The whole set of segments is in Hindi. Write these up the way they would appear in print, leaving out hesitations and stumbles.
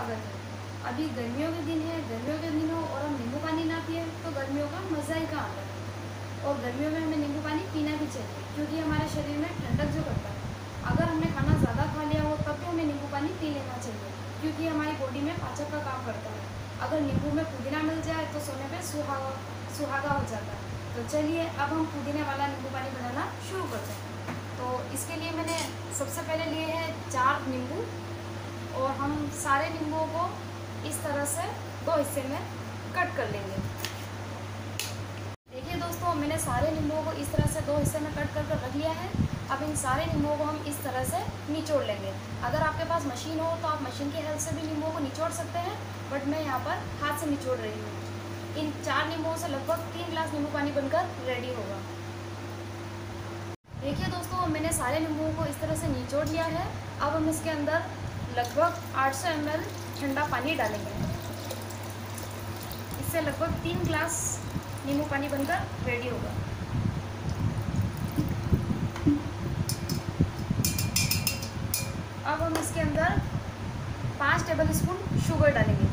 स्वागत है। अभी गर्मियों के दिन है, गर्मियों के दिनों और हम नींबू पानी ना पिए तो गर्मियों का मज़ा ही कहाँ आता। और गर्मियों में हमें नींबू पानी पीना भी चाहिए क्योंकि हमारे शरीर में ठंडक जो करता है। अगर हमने खाना ज़्यादा खा लिया हो तब भी हमें नींबू पानी पी लेना चाहिए क्योंकि हमारी बॉडी में पाचक का काम करता है। अगर नींबू में पुदीना मिल जाए तो सोने पर सुहागा हो जाता है। तो चलिए अब हम पुदीने वाला नींबू पानी बनाना शुरू करते हैं। तो इसके लिए मैंने सबसे पहले लिए हैं 4 नींबू और हम सारे नींबुओं को इस तरह से 2 हिस्से में कट कर लेंगे। देखिए दोस्तों, मैंने सारे नींबुओं को इस तरह से 2 हिस्से में कट करके रख लिया है। अब इन सारे नींबुओं को हम इस तरह से निचोड़ लेंगे। अगर आपके पास मशीन हो तो आप मशीन की हेल्प से भी नींबुओं को निचोड़ सकते हैं, बट मैं यहाँ पर हाथ से निचोड़ रही हूँ। इन 4 नींबुओं से लगभग 3 गिलास नींबू पानी बनकर रेडी होगा। देखिए दोस्तों, मैंने सारे नींबुओं को इस तरह से निचोड़ लिया है। अब हम इसके अंदर लगभग 800 ml ठंडा पानी डालेंगे। इससे लगभग 3 गिलास नींबू पानी बनकर रेडी होगा। अब हम इसके अंदर 5 टेबलस्पून शुगर डालेंगे।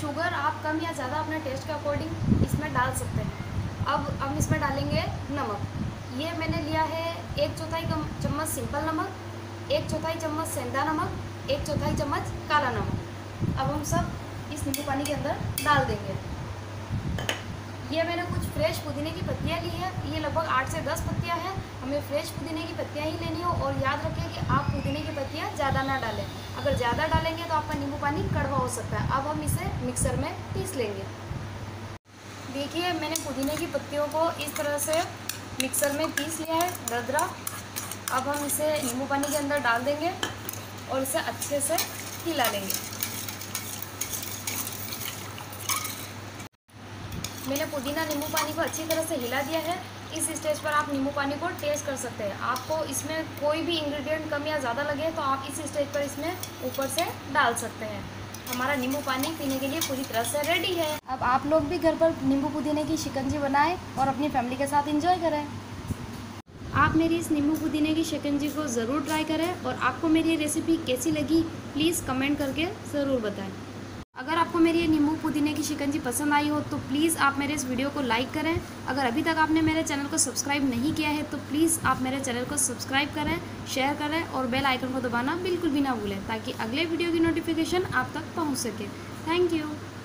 शुगर आप कम या ज़्यादा अपने टेस्ट के अकॉर्डिंग इसमें डाल सकते हैं। अब हम इसमें डालेंगे नमक। ये मैंने लिया है 1/4 चम्मच सिंपल नमक, 1/4 चम्मच सेंधा नमक, 1/4 चम्मच काला नमक। अब हम सब इस नींबू पानी के अंदर डाल देंगे। ये मैंने कुछ फ्रेश पुदीने की पत्तियाँ ली है। ये लगभग 8 से 10 पत्तियाँ हैं। हमें फ्रेश पुदीने की पत्तियाँ ही लेनी हो और याद रखें कि आप पुदीने की पत्तियाँ ज़्यादा ना डालें। अगर ज़्यादा डालेंगे तो आपका नींबू पानी कड़वा हो सकता है। अब हम इसे मिक्सर में पीस लेंगे। देखिए, मैंने पुदीने की पत्तियों को इस तरह से मिक्सर में पीस लिया है दरदरा। अब हम इसे नींबू पानी के अंदर डाल देंगे और इसे अच्छे से हिला लेंगे। मैंने पुदीना नींबू पानी को अच्छी तरह से हिला दिया है। इस स्टेज पर आप नींबू पानी को टेस्ट कर सकते हैं। आपको इसमें कोई भी इंग्रेडिएंट कम या ज़्यादा लगे तो आप इस स्टेज पर इसमें ऊपर से डाल सकते हैं। हमारा नींबू पानी पीने के लिए पूरी तरह से रेडी है। अब आप लोग भी घर पर नींबू पुदीने की शिकंजी बनाएं और अपनी फैमिली के साथ इंजॉय करें। आप मेरी इस नींबू पुदीने की शिकंजी को ज़रूर ट्राई करें और आपको मेरी ये रेसिपी कैसी लगी प्लीज़ कमेंट करके ज़रूर बताएँ। अगर आपको मेरी ये नींबू पुदीने की शिकंजी पसंद आई हो तो प्लीज़ आप मेरे इस वीडियो को लाइक करें। अगर अभी तक आपने मेरे चैनल को सब्सक्राइब नहीं किया है तो प्लीज़ आप मेरे चैनल को सब्सक्राइब करें, शेयर करें और बेल आइकन को दबाना बिल्कुल भी ना भूलें ताकि अगले वीडियो की नोटिफिकेशन आप तक पहुंच सके। Thank you.